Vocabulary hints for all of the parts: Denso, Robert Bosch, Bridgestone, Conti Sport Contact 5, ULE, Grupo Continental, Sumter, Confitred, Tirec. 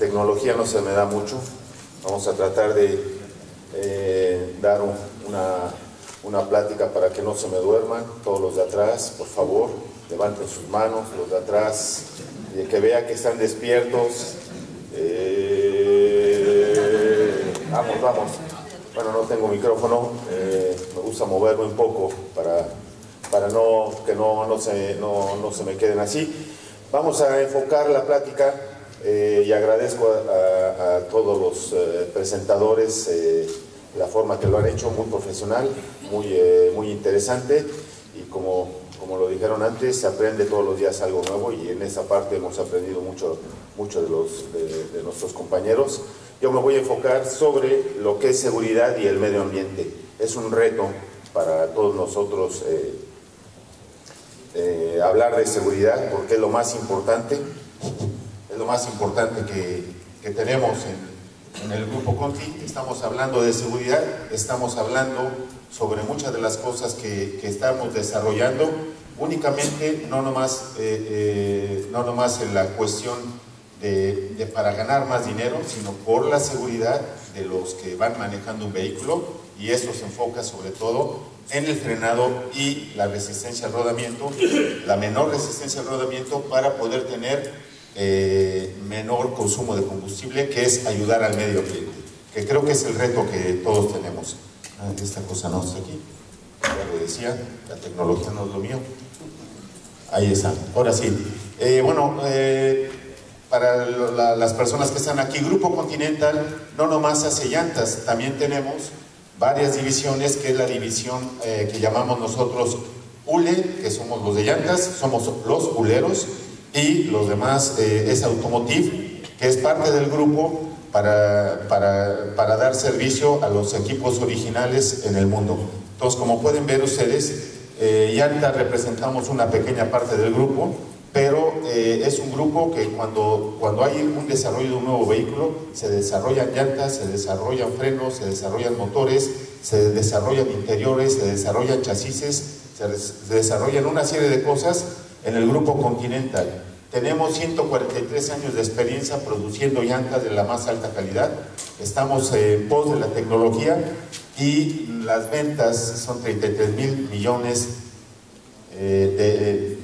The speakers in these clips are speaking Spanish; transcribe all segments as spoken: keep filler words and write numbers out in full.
tecnología no se me da mucho. Vamos a tratar de eh, dar un, una, una plática para que no se me duerman. Todos los de atrás, por favor, levanten sus manos, los de atrás, y que vea que están despiertos. Eh, vamos, vamos. Bueno, no tengo micrófono, eh, me gusta moverme un poco para, para no, que no, no, se, no, no se me queden así. Vamos a enfocar la plática eh, y agradezco a, a, a todos los eh, presentadores eh, la forma que lo han hecho, muy profesional, muy, eh, muy interesante, y como, como lo dijeron antes, se aprende todos los días algo nuevo, y en esa parte hemos aprendido mucho, mucho de, los, de, de nuestros compañeros. Yo me voy a enfocar sobre lo que es seguridad y el medio ambiente. Es un reto para todos nosotros eh, eh, hablar de seguridad, porque es lo más importante, es lo más importante que, que tenemos en, en el Grupo Conti. Estamos hablando de seguridad, estamos hablando sobre muchas de las cosas que, que estamos desarrollando, únicamente no nomás, eh, eh, no nomás en la cuestión De, de para ganar más dinero, sino por la seguridad de los que van manejando un vehículo, y eso se enfoca sobre todo en el frenado y la resistencia al rodamiento, la menor resistencia al rodamiento, para poder tener eh, menor consumo de combustible, que es ayudar al medio ambiente, que creo que es el reto que todos tenemos. Ah, esta cosa no está aquí, ya lo decía, la tecnología no es lo mío. Ahí está, ahora sí. Eh, bueno, eh, para la, las personas que están aquí, Grupo Continental no nomás hace llantas, también tenemos varias divisiones, que es la división eh, que llamamos nosotros U L E, que somos los de llantas, somos los uleros, y los demás eh, es Automotive, que es parte del grupo para, para, para dar servicio a los equipos originales en el mundo. Entonces, como pueden ver ustedes, eh, llantas representamos una pequeña parte del grupo, pero eh, es un grupo que cuando, cuando hay un desarrollo de un nuevo vehículo, se desarrollan llantas, se desarrollan frenos, se desarrollan motores, se desarrollan interiores, se desarrollan chasis, se, des se desarrollan una serie de cosas en el Grupo Continental. Tenemos ciento cuarenta y tres años de experiencia produciendo llantas de la más alta calidad. Estamos eh, en pos de la tecnología, y las ventas son treinta y tres mil millones eh, de... Eh,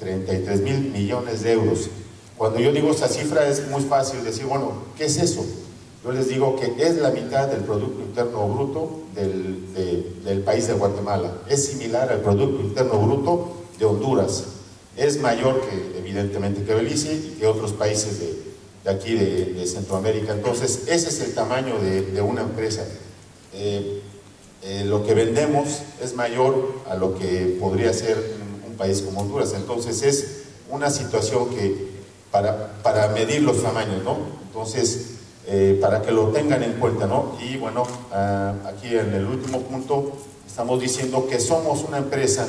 treinta y tres mil millones de euros. Cuando yo digo esa cifra, es muy fácil decir, bueno, ¿qué es eso? Yo les digo que es la mitad del Producto Interno Bruto del, de, del país de Guatemala. Es similar al Producto Interno Bruto de Honduras. Es mayor, que evidentemente, que Belice y que otros países de, de aquí de, de Centroamérica. Entonces, ese es el tamaño de, de una empresa. Eh, eh, lo que vendemos es mayor a lo que podría ser país como Honduras. Entonces es una situación que para, para medir los tamaños, ¿no? Entonces, eh, para que lo tengan en cuenta, ¿no? Y bueno, uh, aquí en el último punto estamos diciendo que somos una empresa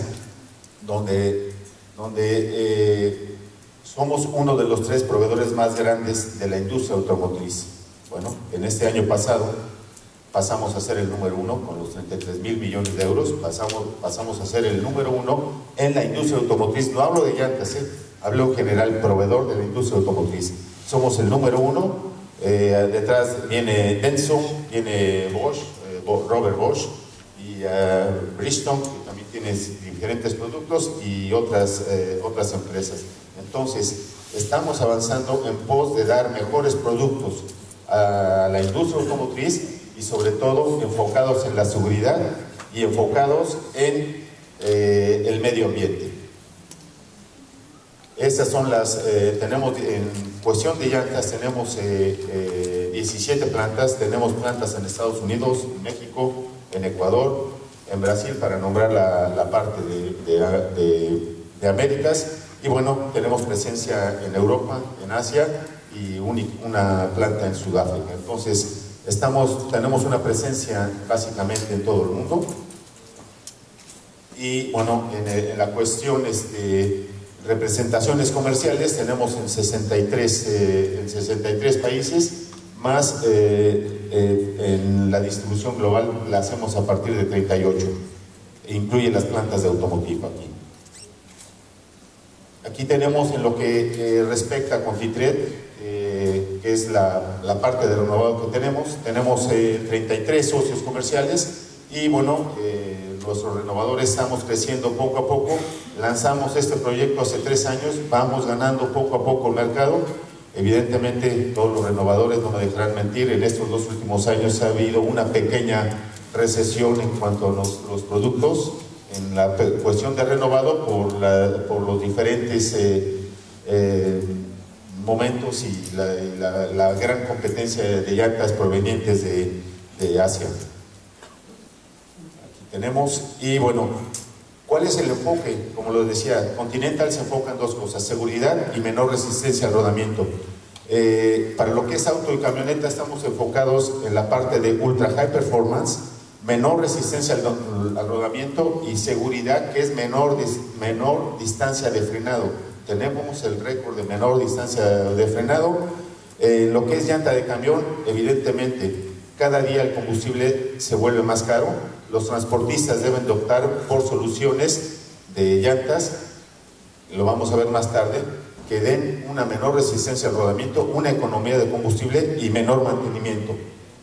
donde, donde eh, somos uno de los tres proveedores más grandes de la industria automotriz. Bueno, en este año pasado pasamos a ser el número uno con los treinta y tres mil millones de euros, pasamos, pasamos a ser el número uno en la industria automotriz. No hablo de llantas, ¿eh? Hablo en general, proveedor de la industria automotriz. Somos el número uno, eh, detrás viene Denso, viene Bosch, eh, Robert Bosch, y eh, Bridgestone, que también tiene diferentes productos, y otras, eh, otras empresas. Entonces, estamos avanzando en pos de dar mejores productos a la industria automotriz, y sobre todo enfocados en la seguridad y enfocados en eh, el medio ambiente. Esas son las, eh, tenemos en cuestión de llantas, tenemos eh, eh, diecisiete plantas, tenemos plantas en Estados Unidos, en México, en Ecuador, en Brasil, para nombrar la, la parte de, de, de, de Américas, y bueno, tenemos presencia en Europa, en Asia, y un, una planta en Sudáfrica. Entonces, Estamos, tenemos una presencia básicamente en todo el mundo. Y bueno, en, en la cuestión de representaciones comerciales, tenemos en sesenta y tres, eh, en sesenta y tres países, más eh, eh, en la distribución global la hacemos a partir de treinta y ocho, e incluye las plantas de automotive aquí. Aquí tenemos en lo que eh, respecta a Confitred, eh, que es la, la parte de renovado que tenemos. Tenemos eh, treinta y tres socios comerciales y bueno, eh, nuestros renovadores estamos creciendo poco a poco. Lanzamos este proyecto hace tres años, vamos ganando poco a poco el mercado. Evidentemente todos los renovadores no me dejarán mentir, en estos dos últimos años ha habido una pequeña recesión en cuanto a los, los productos en la cuestión de renovado por, la, por los diferentes eh, eh, momentos y la, la, la gran competencia de llantas provenientes de, de Asia. Aquí tenemos, y bueno, ¿cuál es el enfoque? Como lo decía, Continental se enfoca en dos cosas: seguridad y menor resistencia al rodamiento. Eh, para lo que es auto y camioneta estamos enfocados en la parte de ultra high performance, menor resistencia al, al rodamiento y seguridad, que es menor, dis, menor distancia de frenado. Tenemos el récord de menor distancia de frenado. Eh, lo que es llanta de camión, evidentemente cada día el combustible se vuelve más caro, los transportistas deben de optar por soluciones de llantas, lo vamos a ver más tarde, que den una menor resistencia al rodamiento, una economía de combustible y menor mantenimiento.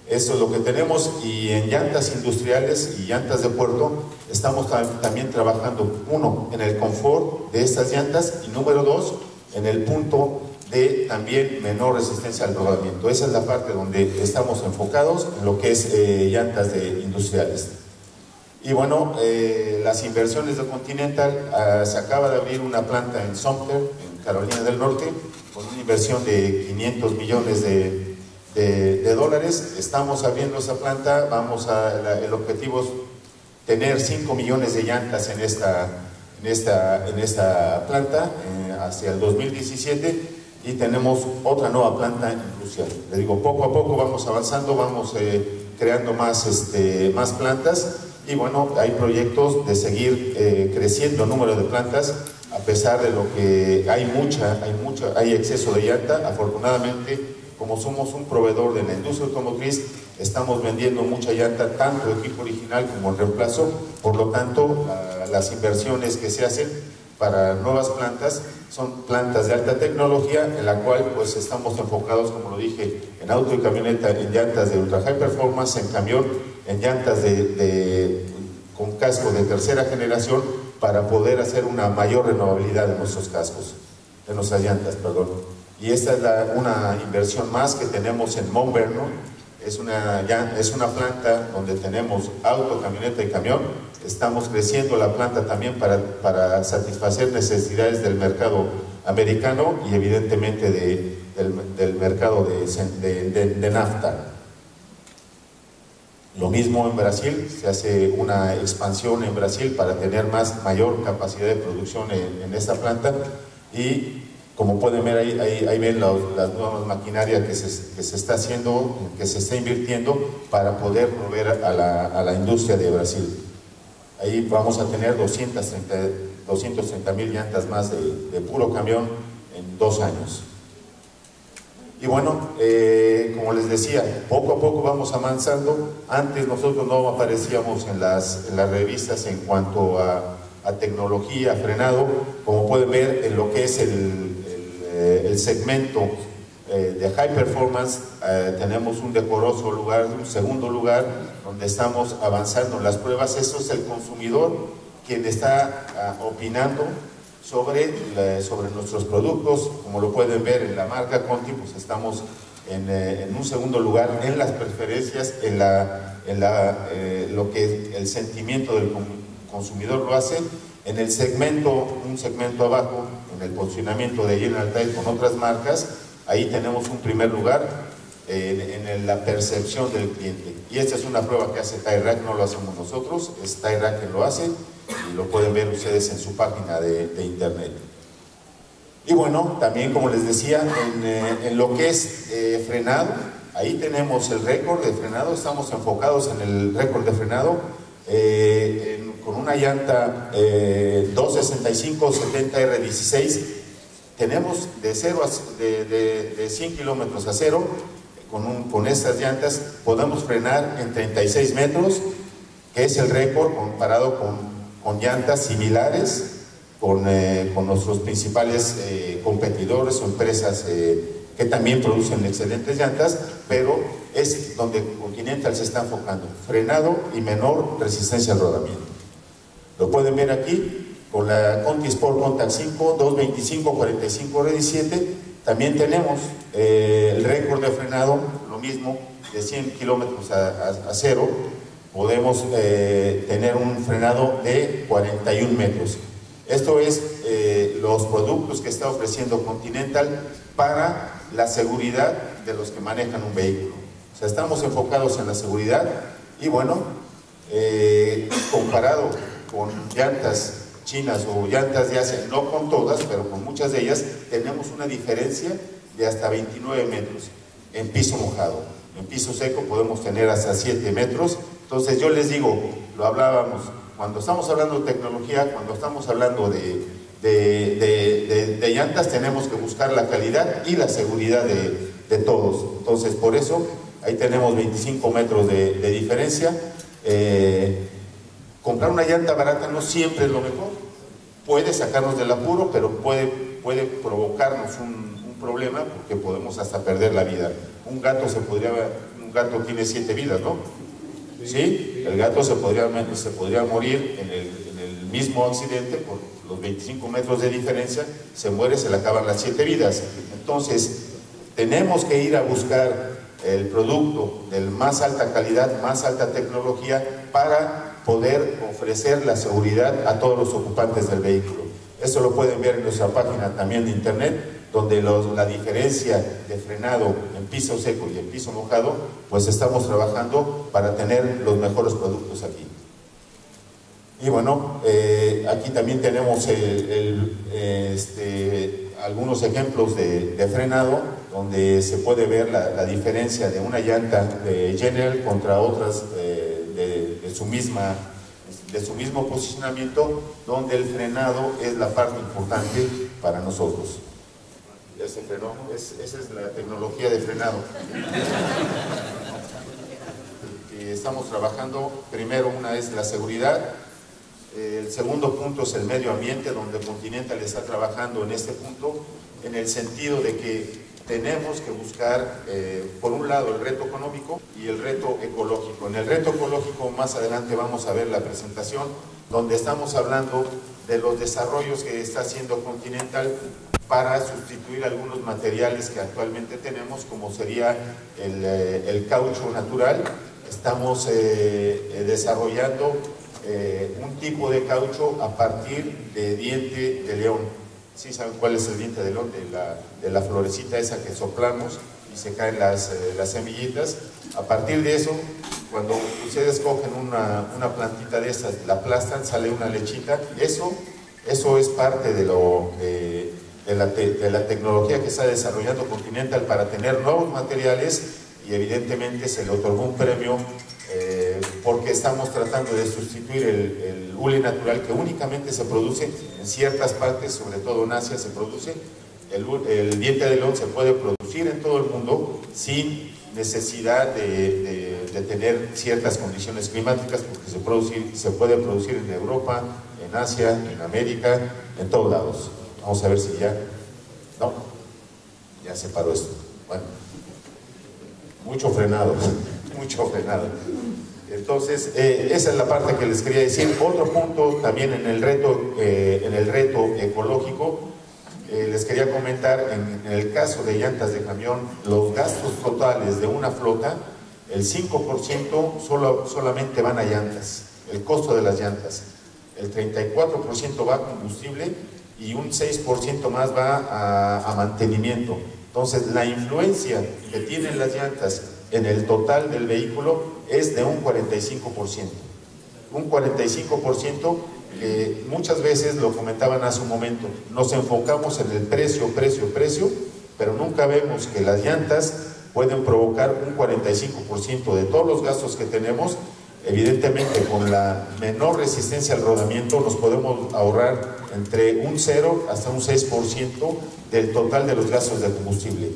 Eso es lo que tenemos, y en llantas industriales y llantas de puerto estamos también trabajando, uno, en el confort de estas llantas, y número dos, en el punto de también menor resistencia al rodamiento. Esa es la parte donde estamos enfocados en lo que es eh, llantas de industriales. Y bueno, eh, las inversiones de Continental, eh, se acaba de abrir una planta en Sumter, en Carolina del Norte, con una inversión de quinientos millones de, de, de dólares. Estamos abriendo esa planta, vamos a, la, el objetivo es tener cinco millones de llantas en esta, en esta, en esta planta eh, hacia el dos mil diecisiete, y tenemos otra nueva planta en Rusia. Le digo, poco a poco vamos avanzando, vamos eh, creando más, este, más plantas. Y bueno, hay proyectos de seguir eh, creciendo el número de plantas, a pesar de lo que hay mucha, hay mucha, hay exceso de llanta. Afortunadamente, como somos un proveedor de la industria automotriz, estamos vendiendo mucha llanta, tanto el equipo original como el reemplazo. Por lo tanto, la, las inversiones que se hacen para nuevas plantas son plantas de alta tecnología, en la cual pues estamos enfocados, como lo dije, en auto y camioneta, en llantas de ultra high performance, en camión, en llantas de, de, con casco de tercera generación, para poder hacer una mayor renovabilidad de nuestros cascos, de nuestras llantas, perdón. Y esta es la, una inversión más que tenemos en Mount Vernon. Es una, es una planta donde tenemos auto, camioneta y camión. Estamos creciendo la planta también para, para satisfacer necesidades del mercado americano y evidentemente de, del, del mercado de, de, de, de nafta. Lo mismo en Brasil, se hace una expansión en Brasil para tener más, mayor capacidad de producción en, en esta planta, y como pueden ver ahí, ahí, ahí ven las, las nuevas maquinarias que se, que se está haciendo, que se está invirtiendo para poder mover a la, a la industria de Brasil. Ahí vamos a tener doscientas treinta mil llantas más de, de puro camión en dos años. Y bueno, eh, como les decía, poco a poco vamos avanzando. Antes nosotros no aparecíamos en las, en las revistas en cuanto a, a tecnología, frenado. Como pueden ver, en lo que es el, el, el segmento eh, de high performance, eh, tenemos un decoroso lugar, un segundo lugar, donde estamos avanzando en las pruebas. Eso es el consumidor quien está eh, opinando sobre, la, sobre nuestros productos. Como lo pueden ver en la marca Conti, pues estamos en, eh, en un segundo lugar en las preferencias, en, la, en la, eh, lo que el sentimiento del consumidor lo hace. En el segmento, un segmento abajo, en el posicionamiento de General Tire con otras marcas, ahí tenemos un primer lugar eh, en, en la percepción del cliente. Y esta es una prueba que hace Tirec, no lo hacemos nosotros, es Tirec quien lo hace. Y lo pueden ver ustedes en su página de, de internet. Y bueno, también como les decía, en, eh, en lo que es eh, frenado, ahí tenemos el récord de frenado, estamos enfocados en el récord de frenado, eh, en, con una llanta eh, doscientos sesenta y cinco setenta R dieciséis, tenemos de, cero a, de, de, de cien kilómetros a cero, con, un, con estas llantas podemos frenar en treinta y seis metros, que es el récord comparado con con llantas similares, con, eh, con nuestros principales eh, competidores o empresas eh, que también producen excelentes llantas, pero es donde Continental se está enfocando, frenado y menor resistencia al rodamiento. Lo pueden ver aquí con la Conti Sport Contact cinco, doscientos veinticinco cuarenta y cinco R diecisiete, también tenemos eh, el récord de frenado, lo mismo, de cien kilómetros a, a, a cero, podemos eh, tener un frenado de cuarenta y un metros. Esto es eh, los productos que está ofreciendo Continental para la seguridad de los que manejan un vehículo. O sea, estamos enfocados en la seguridad y bueno, eh, comparado con llantas chinas o llantas de Asia, no con todas, pero con muchas de ellas, tenemos una diferencia de hasta veintinueve metros en piso mojado. En piso seco podemos tener hasta siete metros. Entonces yo les digo, lo hablábamos, cuando estamos hablando de tecnología, cuando estamos hablando de, de, de, de, de llantas, tenemos que buscar la calidad y la seguridad de, de todos. Entonces, por eso, ahí tenemos veinticinco metros de, de diferencia. Eh, comprar una llanta barata no siempre es lo mejor. Puede sacarnos del apuro, pero puede, puede provocarnos un, un problema, porque podemos hasta perder la vida. Un gato se podría, un gato tiene siete vidas, ¿no? ¿Sí? El gato se podría, se podría morir en el, en el mismo accidente por los veinticinco metros de diferencia, se muere, se le acaban las siete vidas. Entonces, tenemos que ir a buscar el producto de más alta calidad, más alta tecnología, para poder ofrecer la seguridad a todos los ocupantes del vehículo. Eso lo pueden ver en nuestra página también de internet, donde los, la diferencia de frenado en piso seco y en piso mojado, pues estamos trabajando para tener los mejores productos aquí. Y bueno, eh, aquí también tenemos el, el, este, algunos ejemplos de, de frenado, donde se puede ver la, la diferencia de una llanta de General contra otras de, de, de su misma de su mismo posicionamiento, donde el frenado es la parte importante para nosotros. Ya se frenó, es, esa es la tecnología de frenado. Y estamos trabajando, primero una es la seguridad, el segundo punto es el medio ambiente, donde Continental está trabajando en este punto, en el sentido de que tenemos que buscar, eh, por un lado, el reto económico y el reto ecológico. En el reto ecológico, más adelante vamos a ver la presentación, donde estamos hablando de los desarrollos que está haciendo Continental para sustituir algunos materiales que actualmente tenemos, como sería el, el caucho natural. Estamos eh, desarrollando eh, un tipo de caucho a partir de diente de león. ¿Sí saben cuál es el diente de león? De la, de la florecita esa que soplamos y se caen las, eh, las semillitas. A partir de eso, cuando ustedes cogen una, una plantita de estas, la aplastan, sale una lechita. Eso, eso es parte de lo... Eh, De la, te, de la tecnología que está desarrollando Continental para tener nuevos materiales, y evidentemente se le otorgó un premio eh, porque estamos tratando de sustituir el, el hule natural, que únicamente se produce en ciertas partes, sobre todo en Asia se produce. El, el diente de león se puede producir en todo el mundo sin necesidad de, de, de tener ciertas condiciones climáticas, porque se, producir, se puede producir en Europa, en Asia, en América, en todos lados. Vamos a ver si ya... No, ya se paró esto. Bueno, mucho frenado, mucho frenado. Entonces, eh, esa es la parte que les quería decir. Otro punto también en el reto, eh, en el reto ecológico, eh, les quería comentar, en, en el caso de llantas de camión, los gastos totales de una flota, el cinco por ciento solo, solamente van a llantas, el costo de las llantas. El treinta y cuatro por ciento va a combustible, y un seis por ciento más va a, a mantenimiento. Entonces, la influencia que tienen las llantas en el total del vehículo es de un cuarenta y cinco por ciento. Un cuarenta y cinco por ciento que muchas veces, lo comentaban hace un momento, nos enfocamos en el precio, precio, precio, pero nunca vemos que las llantas pueden provocar un cuarenta y cinco por ciento de todos los gastos que tenemos. Evidentemente, con la menor resistencia al rodamiento nos podemos ahorrar entre un cero hasta un seis por ciento del total de los gastos de combustible.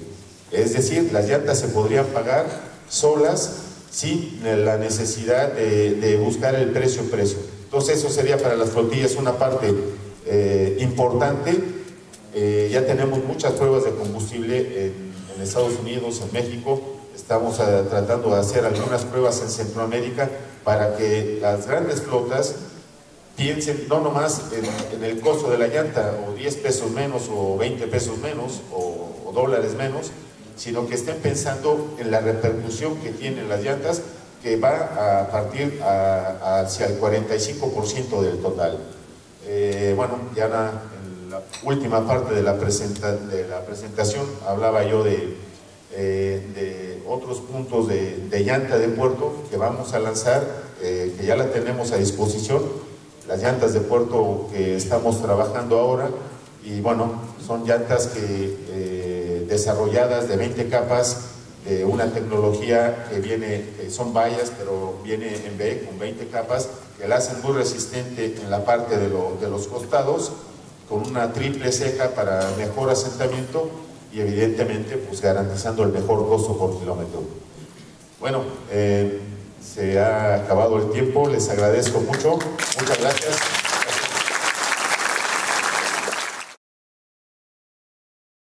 Es decir, las llantas se podrían pagar solas sin la necesidad de, de buscar el precio-precio. Entonces, eso sería para las flotillas una parte eh, importante. Eh, ya tenemos muchas pruebas de combustible en, en en Estados Unidos, en México. Estamos uh, tratando de hacer algunas pruebas en Centroamérica para que las grandes flotas piensen no nomás en, en el costo de la llanta, o diez pesos menos, o veinte pesos menos, o, o dólares menos, sino que estén pensando en la repercusión que tienen las llantas, que va a partir a, hacia el cuarenta y cinco por ciento del total. Eh, bueno, ya na, en la última parte de la, presenta, de la presentación hablaba yo de, eh, de otros puntos de, de llanta de puerto que vamos a lanzar, eh, que ya la tenemos a disposición, las llantas de puerto que estamos trabajando ahora, y bueno, son llantas que eh, desarrolladas de veinte capas, de una tecnología que viene, que son vallas, pero viene en B con veinte capas, que la hacen muy resistente en la parte de, lo, de los costados, con una triple ceja para mejor asentamiento y evidentemente pues garantizando el mejor costo por kilómetro. Bueno, eh, se ha acabado el tiempo, les agradezco mucho, muchas gracias.